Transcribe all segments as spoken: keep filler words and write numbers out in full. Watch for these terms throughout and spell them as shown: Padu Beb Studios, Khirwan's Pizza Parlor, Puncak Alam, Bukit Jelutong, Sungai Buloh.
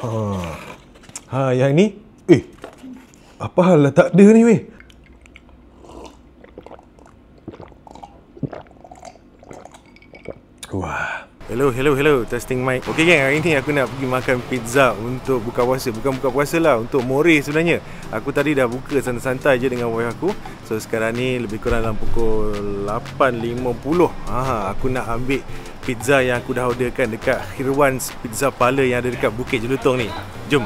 Ha. Ha, yang ni. Eh. Apa hal lah tak ada ni weh. Wah. Hello, hello, hello. Testing mic. Okey gang, hari ni aku nak pergi makan pizza untuk buka puasa. Bukan buka puasa lah, untuk moreh sebenarnya. Aku tadi dah buka santai-santai je dengan wife aku. So sekarang ni lebih kurang dalam pukul lapan lima puluh. Ha, aku nak ambil pizza yang aku dah orderkan dekat Khirwan's Pizza Parlor yang ada dekat Bukit Jelutong ni. Jom.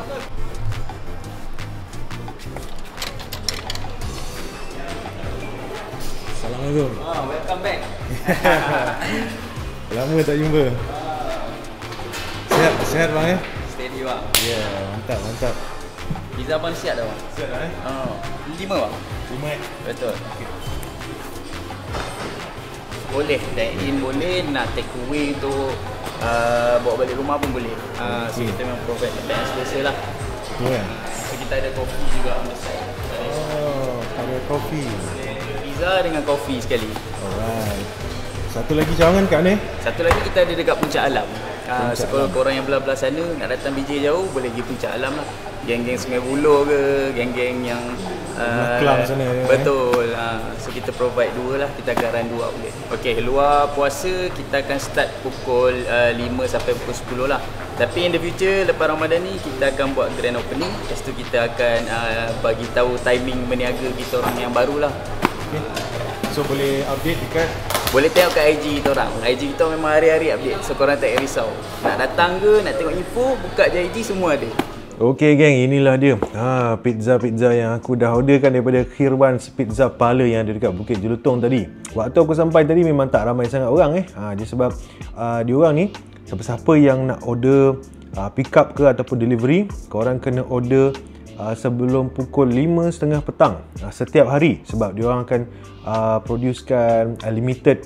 Assalamualaikum. Ah, welcome back. Lama tak jumpa. Sihat, sihat bang eh? Steady bang. Ya, yeah, mantap, mantap. Pizza bang sihat dah bang? Sihat dah eh? Oh, lima bang? Lima eh? Betul. Okay. Boleh, dine in boleh, nak take away tu uh, bawa balik rumah pun boleh. uh, So okay. Kita memang provide the best biasa lah. Betul kan? So kita ada kopi juga on the side. Oh, ada kopi. Pizza dengan kopi sekali. Alright. Satu lagi cawangan kat ni? Satu lagi kita ada dekat Puncak Alam. Uh, Sekolah korang yang belah-belah sana nak datang B J jauh, boleh pergi Puncak Alam lah. Geng-geng Sungai Buloh ke, geng-geng yang uh, Kelang sana. Betul. Eh. Uh, so kita provide dua lah, kita garan dua boleh. Okey, luar puasa kita akan start pukul uh, lima sampai pukul sepuluh lah. Tapi in the future lepas Ramadan ni kita akan buat grand opening. Lepas tu kita akan uh, bagi tahu timing meniaga kita orang yang barulah. Okay. So boleh update dekat, boleh tengok kat I G kita orang. I G kita memang hari-hari update. So korang tak risau. Nak datang ke, nak tengok info, buka je I G, semua ada. Okey geng, inilah dia. Ha, pizza-pizza yang aku dah orderkan daripada Khirwan's Pizza Parlor yang ada dekat Bukit Jelutong tadi. Waktu aku sampai tadi memang tak ramai sangat orang eh. Ha, dia sebab uh, diorang ni, siapa-siapa yang nak order uh, pick up ke ataupun delivery, korang kena order Uh, sebelum pukul lima tiga puluh petang uh, setiap hari, sebab diorang akan uh, producekan uh, limited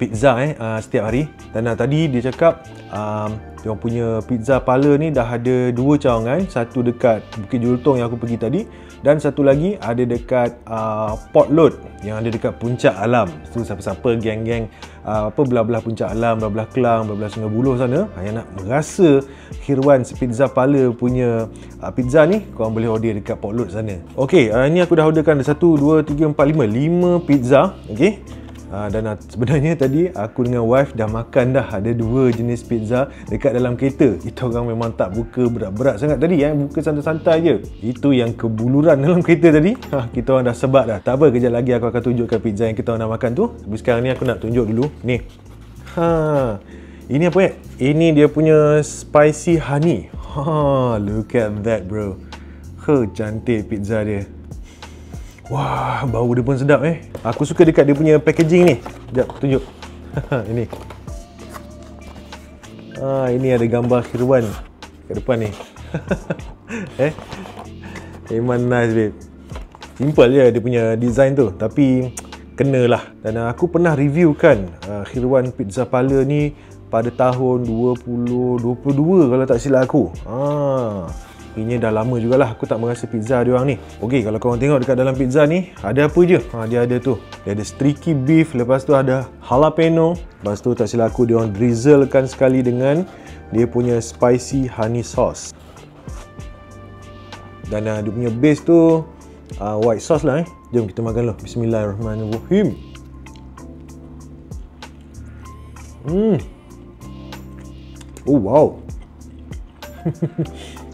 pizza eh, uh, setiap hari. Dan uh, tadi dia cakap uh, diorang punya pizza parlor ni dah ada dua cawangan, satu dekat Bukit Jelutong yang aku pergi tadi, dan satu lagi ada dekat uh, Port Load yang ada dekat Puncak Alam. So siapa-siapa geng-geng uh, apa belah-belah Puncak Alam, belah-belah Kelang, belah-belah Sungai Buloh sana yang nak merasa Khirwan's Pizza Parlor punya uh, pizza ni, korang boleh order dekat Port Load sana. Okey, uh, ni aku dah orderkan satu, dua, tiga, empat, lima, lima pizza. Okey. Uh, dan uh, sebenarnya tadi aku dengan wife dah makan dah. Ada dua jenis pizza dekat dalam kereta. Itu orang memang tak buka berat-berat sangat tadi eh. Buka santai-santai je. Itu yang kebuluran dalam kereta tadi. Ha, kita orang dah sebab dah. Tak apa, kejap lagi aku akan tunjukkan pizza yang kita orang nak makan tu. Tapi sekarang ni aku nak tunjuk dulu. Ni. Ha. Ini apa eh? Ini dia punya spicy honey. Ha, look at that bro. Huh, cantik pizza dia. Wah, bau dia pun sedap eh. Aku suka dekat dia punya packaging ni. Sekejap, tunjuk. Ini. Ah, ini ada gambar Khirwan kat depan ni. eh. Memang nice babe. Simple je dia punya design tu, tapi kenalah. Dan aku pernah reviewkan uh, Khirwan Pizza Parlor ni pada tahun dua ribu dua puluh dua kalau tak silap aku. Ah. Ini dah lama jugalah aku tak merasa pizza diorang ni. Okey, kalau korang tengok dekat dalam pizza ni, ada apa je? Ha, dia ada tu. Dia ada streaky beef, lepas tu ada jalapeno. Lepas tu tak silap aku diorang drizzlekan sekali dengan dia punya spicy honey sauce. Dan uh, dia punya base tu uh, white sauce lah eh. Jom kita makan lah. Bismillahirrahmanirrahim. Hmm. Oh wow.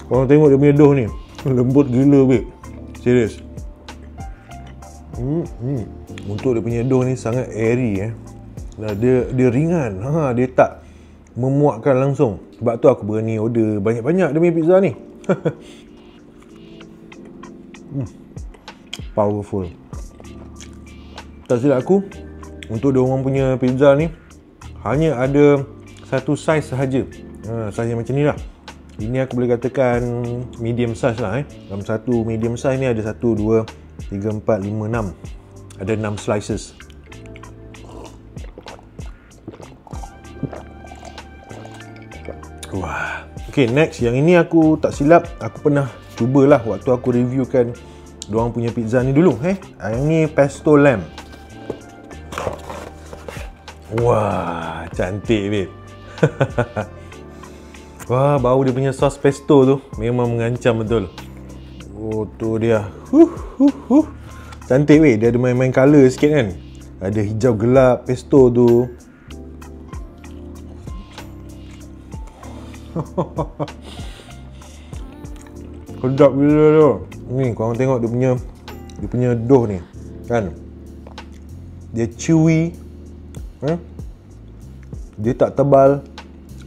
Korang tengok dia punya dough ni. Lembut gila babe. Serius. Hmm, hmm. Untuk dia punya dough ni sangat airy eh. Nah, dia dia ringan. Ha, dia tak memuakkan langsung. Sebab tu aku berani order banyak-banyak dia punya pizza ni. hmm. Powerful. Tak silap aku, untuk dia orang punya pizza ni hanya ada satu saiz sahaja. Ha, saiz macam ni lah. Ini aku boleh katakan medium size lah eh. Dalam satu medium size ni ada satu, dua, tiga, empat, lima, enam. Ada enam slices. Wah. Okay, next. Yang ini aku tak silap, aku pernah cubalah waktu aku reviewkan diorang punya pizza ni dulu eh. Yang ni pesto lamb. Wah, cantik babe. Wah, bau dia punya sos pesto tu memang mengancam betul. Oh, tu dia. Huh, huh, huh. Cantik weh, dia ada main-main colour sikit kan. Ada hijau gelap pesto tu. Sedap gila tu. Ni korang tengok dia punya dia punya dough ni kan. Dia chewy. Eh? Dia tak tebal,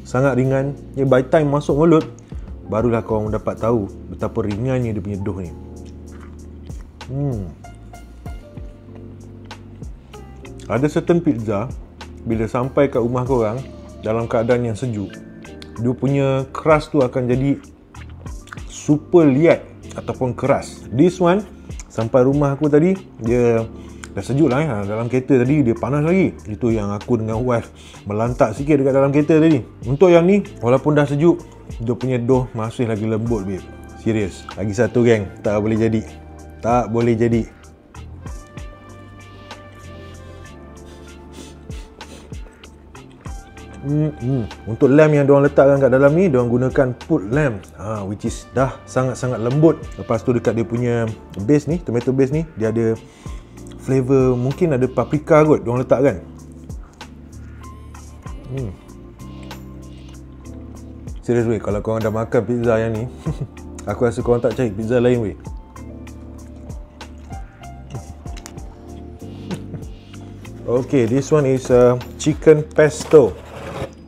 sangat ringan. Dia by time masuk mulut barulah korang dapat tahu betapa ringannya dia punya dough ni. Hmm. Ada certain pizza bila sampai kat rumah korang dalam keadaan yang sejuk, dia punya crust tu akan jadi super liat ataupun keras. This one sampai rumah aku tadi, dia dah sejuk lah eh. Dalam kereta tadi dia panas lagi. Itu yang aku dengan wife melantak sikit dekat dalam kereta tadi. Untuk yang ni walaupun dah sejuk, dia punya dough masih lagi lembut babe. Serius. Lagi satu geng, tak boleh jadi. Tak boleh jadi. Hmm, hmm. Untuk lamb yang diorang letakkan kat dalam ni, diorang gunakan put lamb, ha, which is dah sangat-sangat lembut. Lepas tu dekat dia punya base ni, tomato base ni, dia ada flavor, mungkin ada paprika kot diorang letakkan. Hmm. Serius weh, kalau korang dah makan pizza yang ni aku rasa korang tak cari pizza lain weh. Okay, this one is uh, chicken pesto.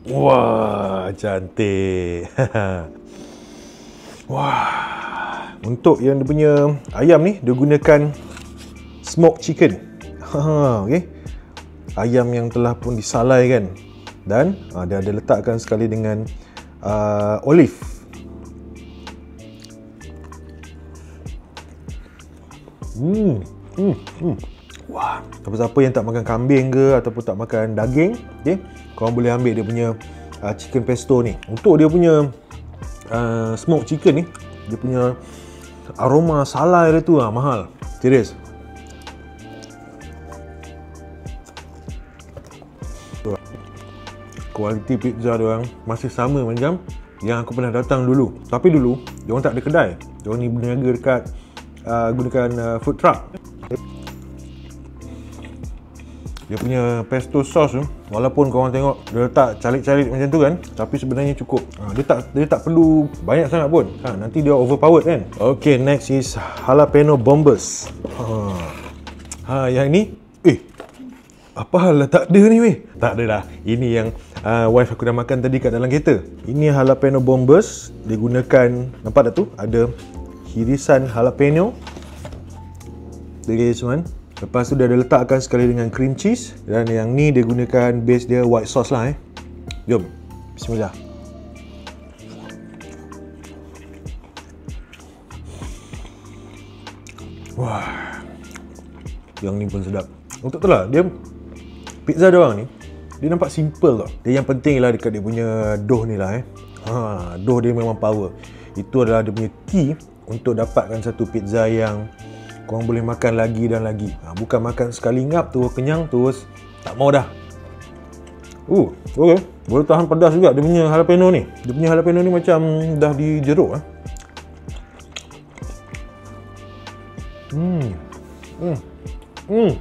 Wah, cantik. Wah. Untuk yang dia punya ayam ni, dia gunakan smoked chicken. Okay. Ayam yang telah pun disalai kan. Dan uh, dia ada letakkan sekali dengan uh, olive. Hmm. Hmm. Hmm. Wah, siapa-siapa yang tak makan kambing ke ataupun tak makan daging, okey, korang boleh ambil dia punya uh, chicken pesto ni. Untuk dia punya uh, smoked chicken ni, dia punya aroma salai dia tu ah, mahal. Serius. Kualiti pizza dia orang masih sama macam yang aku pernah datang dulu. Tapi dulu dia orang tak ada kedai. Dia orang ni berniaga dekat uh, gunakan uh, food truck. Dia punya pesto sauce tu, walaupun korang tengok dia letak calik-calik macam tu kan, tapi sebenarnya cukup. Ha, dia tak dia tak perlu banyak sangat pun. Ha, nanti dia overpowered kan. Okay, next is jalapeno bombers. Ha, ha yang ni, eh apa hal lah tak ada ni weh. Tak ada lah. Ini yang uh, wife aku dah makan tadi kat dalam kereta. Ini jalapeno bombers, dia gunakan, nampak tak tu? Ada irisan jalapeno. This one. Lepas tu dia ada letakkan sekali dengan cream cheese. Dan yang ni dia gunakan base dia white sauce lah eh. Jom, bismillah. Wah, yang ni pun sedap. Untuk tu lah, dia pizza dia orang ni, dia nampak simple tau. Dia yang penting lah dekat dia punya dough ni lah eh. Ha, dough dia memang power. Itu adalah dia punya key untuk dapatkan satu pizza yang korang boleh makan lagi dan lagi. Ha, bukan makan sekali ngap tu kenyang terus tak mau dah. Uh, okey. Boleh tahan pedas juga dia punya jalapeno ni. Dia punya jalapeno ni macam dah dijeruk ah. Eh. Hmm. Hmm. Hmm.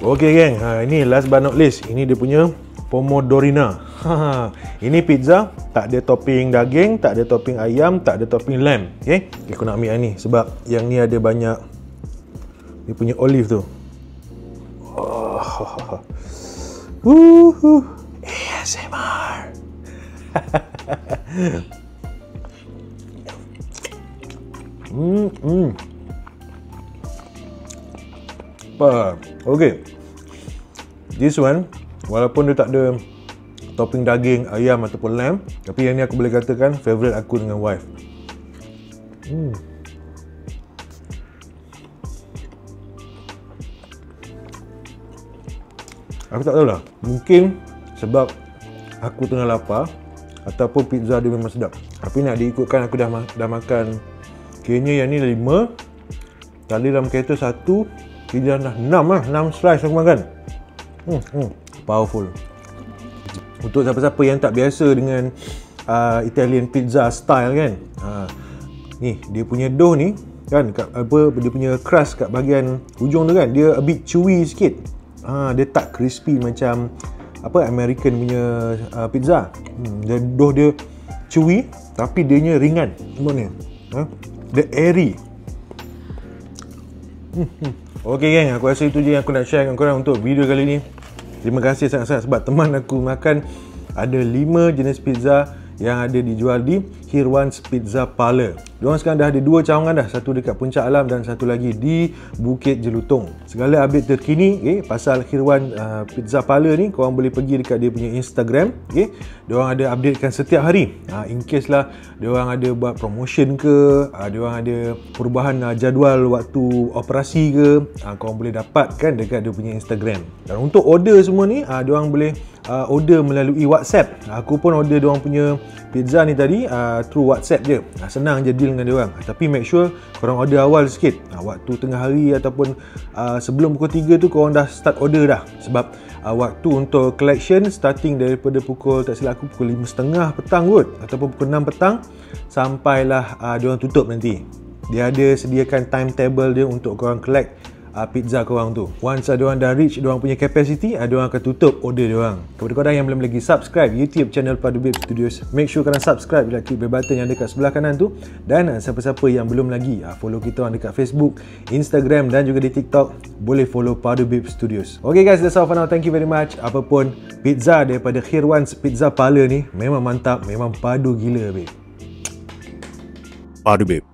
Okey geng, ha, ini last but not least, ini dia punya pomodorina. Ha, ini pizza tak ada topping daging, tak ada topping ayam, tak ada topping lamb. Okey, okay, aku nak ambil yang ni sebab yang ni ada banyak dia punya olive tu. Oh. Woohoo. A S M R. Hmm. Hmm. Okay, this one walaupun dia tak ada topping daging, ayam ataupun lamb, tapi yang ni aku boleh katakan favourite aku dengan wife. Hmm. Aku tak tahulah, mungkin sebab aku tengah lapar ataupun pizza dia memang sedap. Tapi nak diikutkan aku dah, ma dah makan kayaknya yang ni lima, Tadi dalam kereta satu, pilihan dah enam lah, enam slice aku makan. Hmm, hmm, powerful. Untuk siapa-siapa yang tak biasa dengan uh, Italian pizza style kan, uh, ni dia punya dough ni kan, kat, apa dia punya crust kat bahagian hujung tu kan, dia a bit chewy sikit. Uh, dia tak crispy macam apa American punya uh, pizza. Hmm, dia, dough dia chewy tapi dia nya ringan. Mana? Ha? Dia airy. Hmm, hmm. Okey geng, aku rasa itu je yang aku nak share dengan korang untuk video kali ni. Terima kasih sangat-sangat sebab teman aku makan ada lima jenis pizza yang ada dijual di Khirwan's Pizza Parlor. Diorang sekarang dah ada dua cawangan dah, satu dekat Puncak Alam dan satu lagi di Bukit Jelutong. Segala update terkini okay, pasal Khirwan uh, Pizza Parlor ni, korang boleh pergi dekat dia punya Instagram. Okay. Diorang ada updatekan setiap hari. Uh, in case lah diorang ada buat promotion ke, uh, diorang ada perubahan uh, jadual waktu operasi ke, uh, korang boleh dapatkan dekat dia punya Instagram. Dan untuk order semua ni, uh, diorang boleh Uh, order melalui WhatsApp. Aku pun order diorang punya pizza ni tadi uh, through WhatsApp je. uh, Senang je deal dengan diorang. uh, Tapi make sure korang order awal sikit, uh, waktu tengah hari ataupun uh, sebelum pukul tiga tu korang dah start order dah. Sebab uh, waktu untuk collection starting daripada pukul, tak silap aku, pukul lima tiga puluh petang kot, ataupun pukul enam petang sampailah uh, diorang tutup nanti. Dia ada sediakan timetable dia untuk korang collect Uh, pizza korang tu. Once uh, diorang dah reach diorang punya capacity, uh, diorang akan tutup order diorang. Kepada korang yang belum lagi subscribe YouTube channel Padu Beb Studios, make sure korang subscribe bila klik bell button yang ada kat sebelah kanan tu. Dan uh, siapa-siapa yang belum lagi uh, follow kita orang dekat Facebook, Instagram dan juga di TikTok, boleh follow Padu Beb Studios. Okay guys, that's all for now. Thank you very much. Apapun pizza daripada Khirwan's Pizza Parlor ni memang mantap, memang padu gila babe. Padu Beb.